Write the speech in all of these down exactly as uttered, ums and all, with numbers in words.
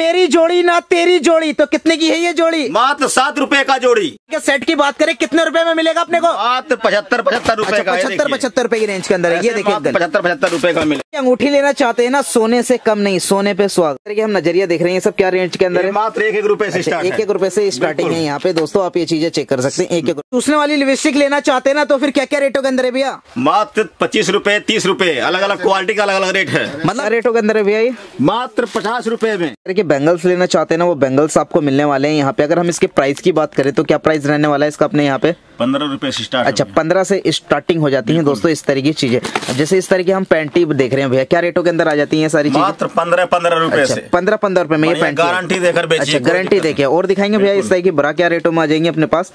मेरी जोड़ी ना तेरी जोड़ी। तो कितने की है ये जोड़ी? मात्र सात रुपए का जोड़ी। सेट की बात करें कितने रुपए में मिलेगा अपने को? मात्र पचहत्तर पचहत्तर रुपए का। पचहत्तर पचहत्तर रुपए की रेंज के अंदर है ये। देखिए पचहत्तर पचहत्तर रुपए का मिलेगा। अंगूठी लेना चाहते है ना सोने से कम नहीं, सोने पे सुहाग। हम नजरिया देख रहे हैं सब क्या रेंज के अंदर है। मात्र एक एक रुपए से स्टार्ट, एक एक रुपए से स्टार्टिंग है यहाँ पे। दोस्तों आप ये चीजें चेक कर सकते हैं। एक एक चूसने वाली लिपस्टिक लेना चाहते हैं ना तो फिर क्या क्या रेटों के अंदर है भैया? मात्र पच्चीस रुपए तीस रुपए, अलग अलग क्वालिटी का अलग अलग रेट है। मतलब रेटों के अंदर है भैया ये मात्र पचास रुपए में। बैंगल्स लेना चाहते हैं ना वो बैंगल्स आपको मिलने वाले हैं यहाँ पे। अगर हम इसके प्राइस की बात करें तो क्या प्राइस रहने वाला है इसका अपने यहाँ पे? पंद्रह रुपए से स्टार्ट। अच्छा पंद्रह से स्टार्टिंग हो जाती है दोस्तों इस तरह की चीजें। जैसे इस तरह की हम पैंटी देख रहे हैं भैया, क्या रेटों के अंदर आ जाती है सारी चीजें? पंद्रह पंद्रह रुपए से। पंद्रह पंद्रह रुपए में ये पैंटी गारंटी देकर बेचिए। अच्छा गारंटी देखिए और दिखाएंगे भैया इस तरह की बड़ा क्या रेटों में आ जाएंगे अपने पास।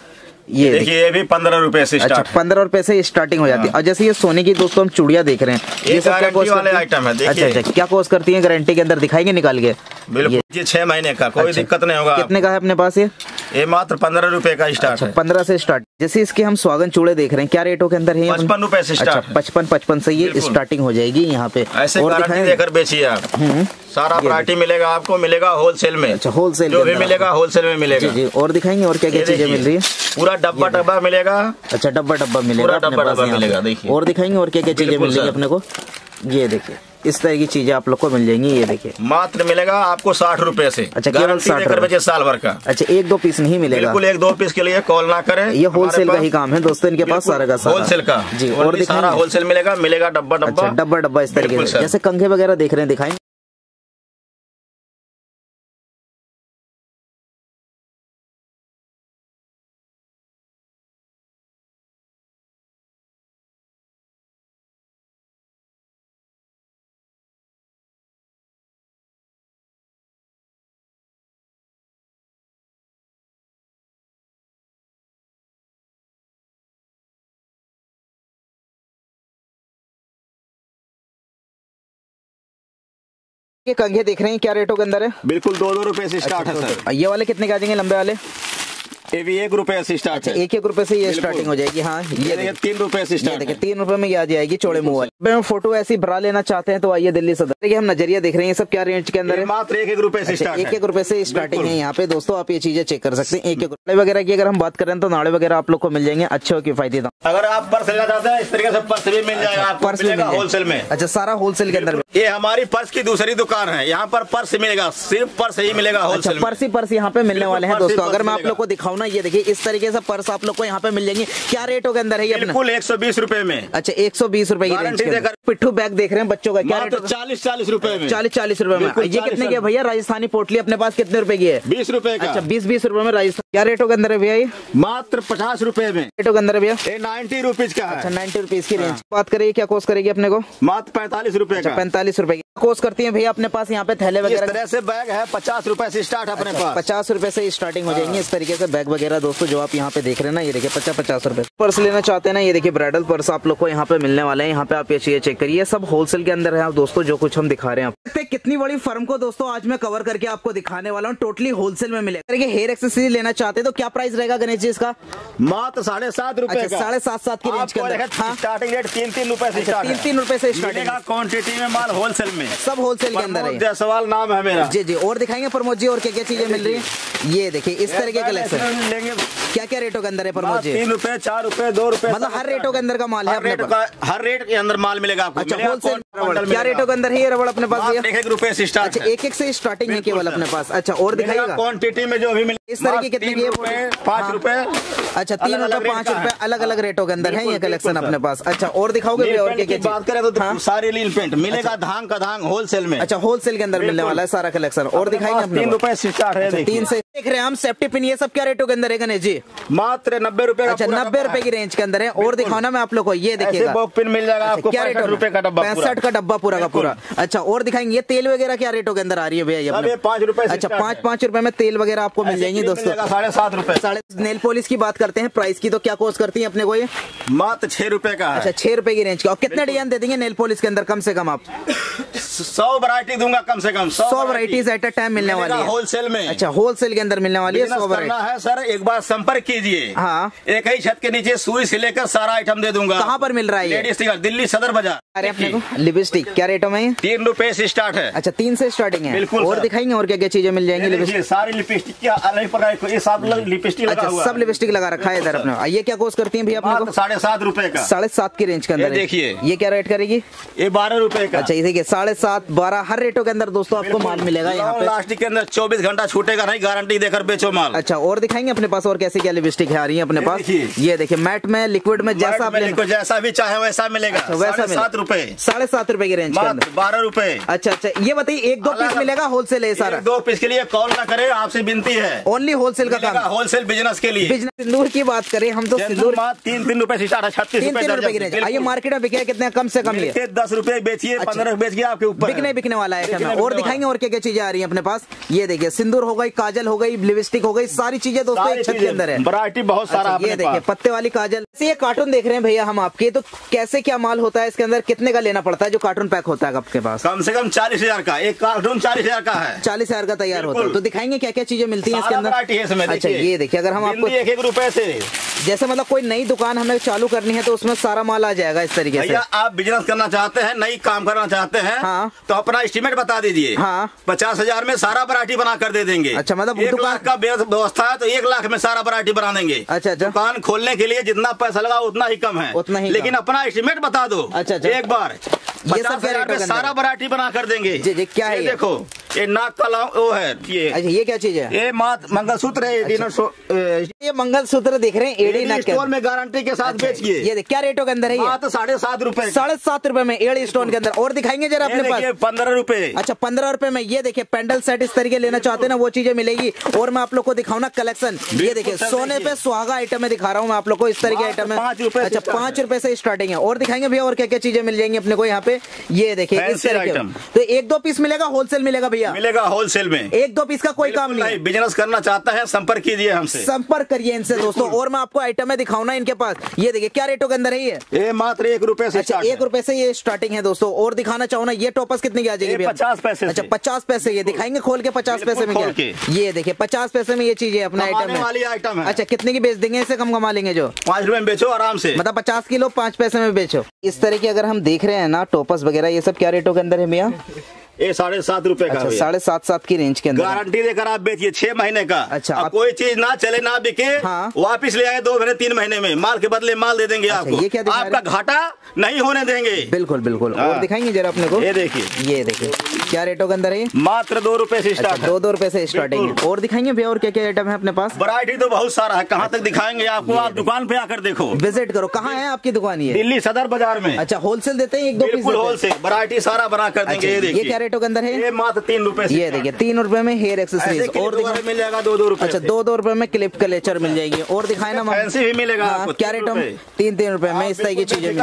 ये देखिए ये भी पंद्रह रुपए से। अच्छा पंद्रह रुपए से स्टार्टिंग हो जाती है। और जैसे ये सोने की दोस्तों हम चूड़िया देख रहे हैं ये सब क्या कॉस्ट वाले आइटम है। अच्छा अच्छा क्या कॉस्ट करती है गारंटी के अंदर? दिखाएंगे निकाल के बिल्कुल। ये छह महीने का कोई दिक्कत नहीं होगा। कितने का है अपने पास ये? ये मात्र पंद्रह रुपए का स्टार्ट है। पंद्रह से स्टार्ट। जैसे इसके हम स्वागन चूड़े देख रहे हैं क्या रेटों के अंदर है? पचपन रुपए से स्टार्ट। पचपन पचपन से ये स्टार्टिंग हो जाएगी यहाँ पे। ऐसे गारंटी देकर बेचिए आप, सारा वैरायटी मिलेगा आपको, मिलेगा होलसेल में। अच्छा होलसेल जो भी मिलेगा होलसेल में मिलेगा जी। और दिखाएंगे और क्या क्या चीजें मिल रही है? पूरा डब्बा डब्बा मिलेगा। अच्छा डब्बा डब्बा मिलेगा, डब्बा डब्बा मिलेगा। देखिए और दिखाएंगे और क्या क्या चीजें मिल रही है अपने को। ये देखिए इस तरह की चीजें आप लोग को मिल जाएंगी। ये देखिए मात्र मिलेगा आपको साठ रुपए से। अच्छा केवल साठ रुपए साल भर का। अच्छा एक दो पीस नहीं मिलेगा बिल्कुल। एक दो पीस के लिए कॉल ना करें, ये होलसेल का ही काम है दोस्तों इनके पास सारा का सारा होलसेल का जी। और सारा होलसेल मिलेगा, मिलेगा डब्बा डब्बा डब्बा डब्बा इस तरीके से। जैसे कंघे वगैरह देख रहे हैं दिखाएंगे। ये कंघे देख रहे हैं क्या रेटों के अंदर है? बिल्कुल दो दो रुपए से स्टार्ट है सर। ये वाले कितने के आ जाएंगे लंबे वाले? ये भी एक रुपए से स्टार्ट है। एक एक रुपए से ये स्टार्टिंग हो जाएगी। हाँ ये देखिए तीन रुपए से स्टार्ट। देखिए तीन रुपए में ये आ जाएगी चौड़े मुंह वाली। फोटो ऐसी भरा लेना चाहते हैं तो आइए दिल्ली सदर। हम नजरिया देख रहे हैं सब क्या रेंज के अंदर है? मात्र एक एक रुपए से स्टार्ट। एक एक रुपए से स्टार्टिंग है यहाँ पे दोस्तों आप ये चीजें चेक कर सकते हैं। एक एक नाड़े वगैरह की अगर हम बात करें तो नाड़े वगैरह आप लोग को मिल जाएंगे अच्छे और किफायती दाम। अगर आप पर्स लेना चाहते हैं इस तरीके से पर्स भी मिल जाएगा, पर्स मिलेगा होलसेल में। अच्छा सारा होलसेल के अंदर। ये हमारी पर्स की दूसरी दुकान है, यहाँ पर पर्स मिलेगा, सिर्फ पर्स ही मिलेगा होलसेल। पर्स ही पर्स यहाँ पे मिलने वाले हैं दोस्तों। अगर मैं आप लोग को दिखाऊं ना ये देखिए इस तरीके से पर्स आप लोग को यहाँ पे मिल जाएंगे। क्या रेटों के अंदर है ये? बिल्कुल एक सौ बीस रूपये में। अच्छा एक सौ बीस रूपये की रेंज के अंदर। पिट्ठू बैग देख रहे हैं बच्चों का क्या रेट? चालीस चालीस रूपये में। चालीस चालीस रूपये में। ये कितने की भैया राजस्थानी पोटली अपने पास कितने रूपये की है? बीस रूपये। अच्छा बीस बीस रूपये में राजस्थान। क्या रेटों के अंदर है भैया? मात्र पचास रूपये में रेटों के अंदर है भैया। नाइन्टी रुपीज का। अच्छा नाइन्टी रुपीज की रेंज। बात करेगी क्या कॉस्ट करेगी अपने को? मात्र पैंतालीस रूपये का। पैंतालीस रूपये कोर्स करती है भैया अपने पास यहाँ पे थैले वगैरह। इस तरह से बैग है पचास रुपए से स्टार्ट अपने पास। पचास रुपए से स्टार्टिंग हो जाएंगे इस तरीके से बैग वगैरह दोस्तों जो आप यहाँ पे देख रहे हैं ना। ये देखिए पचास पचास रुपए। पर्स लेना चाहते हैं ना ये देखिए ब्राइडल पर्स आप लोग को यहाँ पे मिलने वाले हैं। यहाँ पे आप ये चीजें चेक करिए सब होलसेल के अंदर है आप दोस्तों जो कुछ हम दिखा रहे हैं। कितनी बड़ी फर्म को दोस्तों आज मैं कवर करके आपको दिखाने वाला हूँ। टोटली होलसेल में मिलेगा। हेयर एक्सेसरी लेना चाहते हैं तो क्या प्राइस रहेगा गणेश जी इसका? मात्र साढ़े सात रूपये। साढ़े सात सात की रेंज के अंदर। स्टार्टिंग रेट तीन तीन रूपये से तीन तीन रूपये से स्टार्टिंग। क्वान्टिटी में माल होलसेल में सब होलसेल के अंदर है। सवाल नाम है मेरा जी जी। और दिखाएंगे प्रमोद जी और क्या क्या चीजें मिल रही है। ये देखिए इस तरह के कलेक्शन लेंगे। क्या क्या रेटों के अंदर है प्रमोद जी? तीन रुपए चार रुपए दो रुपए मतलब हर रेटों के अंदर का माल है। हर रेट के अंदर माल मिलेगा आपको। अच्छा होलसेल क्या रेटों के अंदर है ये रबड़ अपने पास? एक एक रुपए से स्टार्ट। एक एक से स्टार्टिंग है केवल अपने पास। अच्छा और दिखाएगा क्वान्टिटी में जो भी मिले इस तरह की कितनी? पाँच रुपए। अच्छा तीन रुपए पाँच रुपए अलग अलग रेटों के अंदर है ये कलेक्शन अपने पास। अच्छा और दिखाओगे और क्या क्या बात करें तो सारे लील पेंट मिलेगा धांग का धांग होलसेल में। अच्छा होलसेल के अंदर मिलने वाला है सारा कलेक्शन। और दिखाएंगे तीन रुपए से स्टार्ट है। तीन से देख रहे हैं हम। सेफ्टी पिन ये सब क्या रेटों के अंदर है गणेश जी? मात्र नब्बे रुपए। अच्छा नब्बे रुपए की रेंज के अंदर है। और दिखाना मैं आप लोग को ये देखिए पिन मिल जाएगा आपको। क्या रेट रुपए का डब्बा? पैंसठ का डब्बा पूरा का पूरा। अच्छा और दिखाएंगे ये तेल वगैरह क्या रेटों के अंदर आ रही है भैया? ये पाँच रुपए। अच्छा पाँच पाँच रुपए में तेल वगैरह आपको मिल जाएंगी दोस्तों। साढ़े सात रुपए। साढ़े नेल पॉलिश की बात करते हैं प्राइस की तो क्या कॉस्ट करती है अपने को ये? मात्र छह रुपए का। अच्छा छह रुपए की रेंज का। और कितने डिजाइन दे देंगे नेल पॉलिश के अंदर कम से कम आप? सौ वैरायटी दूंगा कम से कम सौ वैरायटीज एट अ टाइम मिलने वाली है होलसेल में। अच्छा होलसेल के अंदर मिलने वाली है सौ वैरायटी। सर एक बार संपर्क कीजिए। हाँ एक ही छत के नीचे सुई से लेकर सारा आइटम दे दूंगा। कहाँ पर मिल रहा है? दिल्ली सदर बाजार। अरे लिपस्टिक क्या रेटों में? तीन रुपए से स्टार्ट है। अच्छा तीन से स्टार्टिंग है। बिल्कुल। और दिखाएंगे और क्या क्या चीजें मिल जाएंगी? सारी लिपस्टिक क्या अलग प्रकार ये सब लिपस्टिक। अच्छा सब लिपस्टिक लगा रखा है इधर अपने। ये क्या कोस्ट करती है भैया अपने को? साढ़े सात रूपये का। साढ़े सात की रेंज के अंदर देखिए। ये क्या रेट करेगी? ये बारह रूपये का। अच्छा इसे साढ़े सात बारह हर रेटों के अंदर दोस्तों आपको माल मिलेगा यहाँ पे। प्लास्टिक के अंदर चौबीस घंटा छूटेगा नहीं, गारंटी देकर बेचो माल। अच्छा और दिखाएंगे अपने पास और कैसे क्या लिपस्टिक है आ रही है अपने पास। ये देखिए मैट में लिक्विड में जैसा आप जैसा भी चाहे वैसा मिलेगा। वैसा सात रूपये साढ़े सात रूपये की रेंज के अंदर बारह रूपये। अच्छा अच्छा ये बताइए एक दो पीस मिलेगा होलसेल है सारा? दो पीस के लिए कॉल ना करे, आपसे विनती है। ओनली होलसेल का काम, होलसेल बिजनेस के लिए। सिंदूर की बात करें हम तो सिंदूर तीन तीन रूपये से स्टार्ट है, छत्तीस रूपये की रेंज। ये मार्केट में बिके कितने कम से कम? लिए दस रूपये बेचिए पंद्रह बेच गया आपके ऊपर। बिकने बिकने वाला है। और दिखाएंगे और क्या क्या चीजें आ रही है अपने पास। ये देखिए सिंदूर हो गई, काजल हो गई, लिपस्टिक हो गई, सारी चीजें दोस्तों एक छत के अंदर है। वैरायटी बहुत सारा। ये देखिए पत्ते वाली काजल। ये कार्टून देख रहे हैं भैया हम आपके, तो कैसे क्या माल होता है इसके अंदर, कितने का लेना पड़ता है जो कार्टून पैक होता है आपके पास? कम से कम चालीस हजार का एक कार्टून। चालीस हजार का है, चालीस हजार का तैयार होता है। तो दिखाएंगे क्या क्या चीजें मिलती है इसके अंदर। अच्छा ये देखिए अगर हम आपको एक एक रूपये से जैसे मतलब कोई नई दुकान हमें चालू करनी है तो उसमें सारा माल आ जाएगा इस तरीके से। आप बिजनेस करना चाहते हैं, नई काम करना चाहते हैं हाँ। तो अपना एस्टिमेट बता दीजिए। हाँ पचास हजार में सारा वैरायटी बना कर दे देंगे। अच्छा मतलब एक लाख का व्यवस्था है तो एक लाख में सारा वैरायटी बना देंगे। अच्छा अच्छा दुकान खोलने के लिए जितना पैसा लगा उतना ही कम है, उतना ही लेकिन अपना एस्टिमेट बता दो। अच्छा एक बार पचास हजार में सारा वैरायटी बना कर देंगे। क्या है देखो ये नाक कला वो है ये। अच्छा ये क्या चीज है? ये मंगलसूत्र है। अच्छा। ये मंगलसूत्र देख रहे हैं एडी नाक स्टोर में गारंटी के साथ बेचिए। ये क्या रेटों के अंदर है? ये तो साढ़े सात रूपये, साढ़े सात रूपये में एडी स्टोन के अंदर। और दिखाएंगे जरा अपने पास पंद्रह रूपये। अच्छा पंद्रह रूपये में ये देखिए पेंडल सेट इस तरीके लेना चाहते ना वो चीजें मिलेगी। और मैं आप लोग को दिखाऊं ना कलेक्शन। ये देखिए सोने पे सुहागा आइटम में दिखा रहा हूँ मैं आप लोग को, इस तरीके आइटम है। अच्छा पाँच रूपये से स्टार्टिंग है। और दिखाएंगे भैया और क्या क्या चीजें मिल जाएंगी अपने को यहाँ पे। ये देखिए इस आइटम तो एक दो पीस मिलेगा होलसेल मिलेगा भैया? मिलेगा होलसेल में, एक दो पीस का कोई काम नहीं। बिजनेस करना चाहता है संपर्क कीजिए हमसे, संपर्क करिए इनसे दोस्तों। और मैं आपको आइटम में दिखाऊं ना इनके पास। ये देखिए क्या रेटों के अंदर है? ये ये मात्र एक रुपए से। अच्छा एक रुपए से ये स्टार्टिंग है दोस्तों। और दिखाना चाहूँ ना ये टॉपर्स कितने की आ जाएगी? पचास पैसे। अच्छा पचास पैसे ये दिखाएंगे खोल के, पचास पैसे में। ये देखिए पचास पैसे में ये चीज है अपना आइटम है। अच्छा कितने की बेच देंगे? इससे कम कमा लेंगे जो पाँच रूपये में बेचो आराम से, मतलब पचास किलो पाँच पैसे में बेचो। इस तरह की अगर हम देख रहे हैं ना टॉपर्स वगैरह ये सब क्या रेटों के अंदर है भैया? ये साढ़े सात रूपये का। साढ़े सात सात की रेंज के अंदर गारंटी देकर आप बेचिए छह महीने का। अच्छा आप... कोई चीज ना चले ना बिके हाँ। वापस ले आए दो महीने तीन महीने में माल के बदले माल दे देंगे। अच्छा, आपको ये क्या आपका घाटा नहीं होने देंगे। बिल्कुल बिल्कुल। और दिखाएंगे जरा अपने को। ये देखिए ये देखिए क्या रेटों के अंदर है? मात्र दो रूपये से स्टार्ट, दो दो रूपये से स्टार्टिंग है। और दिखाएंगे भैया और क्या क्या आइटम है अपने पास? वैरायटी तो बहुत सारा है, कहाँ तक दिखाएंगे आपको, आप दुकान पे आकर देखो, विजिट करो। कहाँ है आपकी दुकान? ये दिल्ली सदर बाजार में। अच्छा होलसेल देते हैं? एक दो बिल्कुल होलसेल वैरायटी सारा बना कर देंगे। रेटों के अंदर है ये मात्र तीन रूपये। ये देखिए तीन रूपये में हेयर एक्सेसरीज। और मिल जाएगा दो दो रूपये। अच्छा दो दो रूपये में क्लिप कलेचर मिल जाएगी। और दिखाए ना फैंसी भी मिलेगा आपको। क्या रेटों में? तीन तीन रूपये में इस तरह की चीजें मिलेगी।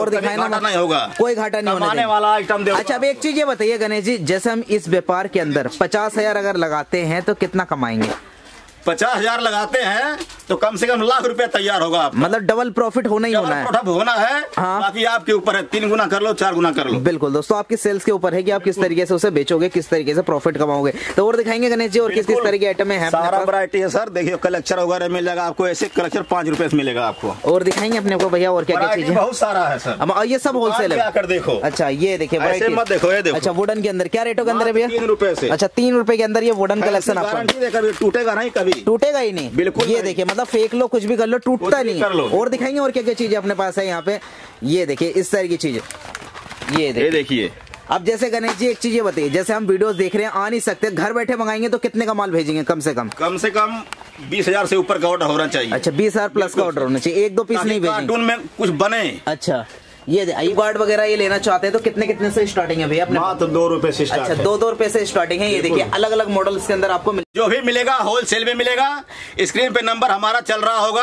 और दिखाए ना नहीं होगा कोई घाटा नहीं होने वाला आइटम। अच्छा अब एक चीज ये बताइए गणेश जी, जैसे हम इस व्यापार के अंदर पचास हजार अगर लगाते हैं तो कितना कमाएंगे? पचास हजार लगाते हैं तो कम से कम लाख रुपया तैयार होगा आपका। मतलब डबल प्रॉफिट होना ही होना है, प्रॉफिट होना है हाँ। बाकी आपके ऊपर है, तीन गुना कर लो चार गुना कर लो। बिल्कुल दोस्तों आपकी सेल्स के ऊपर है कि आप किस तरीके से उसे बेचोगे, किस तरीके से प्रॉफिट कमाओगे। तो और दिखाएंगे गणेश जी और किस किस तरह के आइटम है? सारा वैरायटी है सर। देखिए कलेक्चर वगैरह मिल जाएगा आपको, ऐसे कलेक्चर पाँच रुपए से मिलेगा आपको। और दिखाएंगे अपने को भैया और क्या क्या चीज? बहुत सारा है सर, ये सब होलसेल है। देखो अच्छा ये देखिए मत देखो ये देखो। अच्छा वुडन के अंदर क्या रेटों के अंदर है भैया? तीन रुपए से। अच्छा तीन रुपए के अंदर ये वुडन कलेक्शन आपको टूटेगा नहीं, कभी टूटेगा ही नहीं। बिल्कुल ये देखिए मतलब फेंक लो कुछ भी कर लो टूटता नहीं। और दिखाएंगे और क्या क्या चीजें अपने पास है यहाँ पे। ये देखिए इस तरह की चीजें। ये देखिए अब जैसे गणेश जी एक चीज ये बताइए, जैसे हम वीडियोस देख रहे हैं आ नहीं सकते, घर बैठे मंगाएंगे तो कितने का माल भेजेंगे कम से कम? कम से कम बीस हजार से ऊपर का ऑर्डर होना चाहिए। अच्छा बीस हजार प्लस का ऑर्डर होना चाहिए, एक दो पीस नहीं भेजेंगे कार्टून में कुछ बने। अच्छा ये आई कार्ड वगैरह ये लेना चाहते हैं तो कितने कितने से स्टार्टिंग है भैया अपने? तो दो रुपए से। अच्छा दो दो रुपए से स्टार्टिंग है। ये देखिए अलग अलग मॉडल्स के अंदर आपको जो भी मिलेगा होलसेल में मिलेगा। स्क्रीन पे नंबर हमारा चल रहा होगा,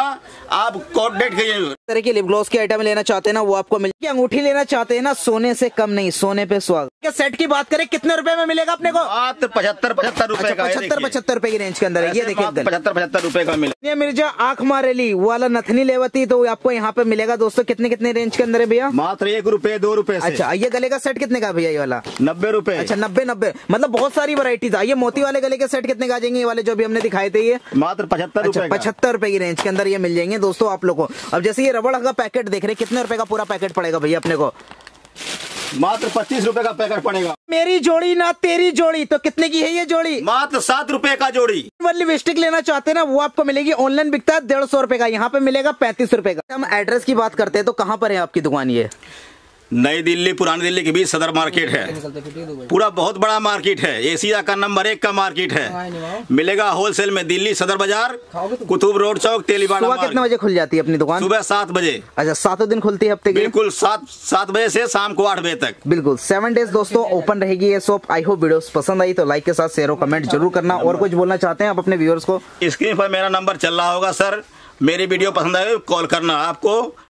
आप कॉन्टेक्ट कीजिए। तरह की लिप ग्लॉस के आइटम लेना चाहते हैं ना वो आपको मिलेगी। अंगूठी लेना चाहते हैं ना सोने से कम नहीं, सोने पे सुहागा। के सेट की बात करें कितने रुपए में मिलेगा अपने को? पचहत्तर पचहत्तर रुपए का, पचहत्तर पचहत्तर रुपए की रेंज के अंदर है। ये देखिए पचहत्तर पचहत्तर रुपए का मिलेगा। मिर्जा आंख मारे ली वाला नथनी लेवती तो आपको यहाँ पे मिलेगा दोस्तों कितने कितने रेंज के अंदर है भैया? मात्र एक रुपए दो रुपए। अच्छा ये गले का सेट कितने का भैया? ये वाला नब्बे रुपए। अच्छा नब्बे नब्बे मतलब बहुत सारी वराइटीज आई। ये मोती वाले गले के सेट कितने का आ जाएंगे? ये वाले जो भी हमने दिखाए थे ये मात्र पचहत्तर पचहत्तर रुपए की रेंज के अंदर ये मिल जाएंगे दोस्तों आप लोग को। अब जैसे ये रबड़ का पैकेट देख रहे कितने रुपए का पूरा पैकेट पड़ेगा भैया अपने को? मात्र पच्चीस रुपए का पैकेट पड़ेगा। मेरी जोड़ी ना तेरी जोड़ी, तो कितने की है ये जोड़ी? मात्र सात रुपए का जोड़ी। लिपस्टिक लेना चाहते हैं ना वो आपको मिलेगी ऑनलाइन बिकता है डेढ़ सौ रुपए का, यहाँ पे मिलेगा पैंतीस रुपए का। हम एड्रेस की बात करते हैं तो कहाँ पर है आपकी दुकान? ये नई दिल्ली पुरानी दिल्ली के बीच सदर मार्केट है, पूरा बहुत बड़ा मार्केट है, एशिया का नंबर एक का मार्केट है। मिलेगा होलसेल में दिल्ली सदर बाजार कुतुब रोड चौक तेलीबाड़ा। सुबह कितने बजे खुल जाती है अपनी दुकान? सुबह सात बजे। अच्छा सातों दिन खुलती है हफ्ते की? बिल्कुल सात सात बजे से शाम को आठ बजे तक, बिल्कुल सेवन डेज दोस्तों ओपन रहेगी ये शॉप। आई होप वीडियो पसंद आई तो लाइक के साथ शेयर और कमेंट जरूर करना। और कुछ बोलना चाहते हैं आप अपने व्यूअर्स को? स्क्रीन पर मेरा नंबर चल रहा होगा सर, मेरी वीडियो पसंद आए कॉल करना आपको।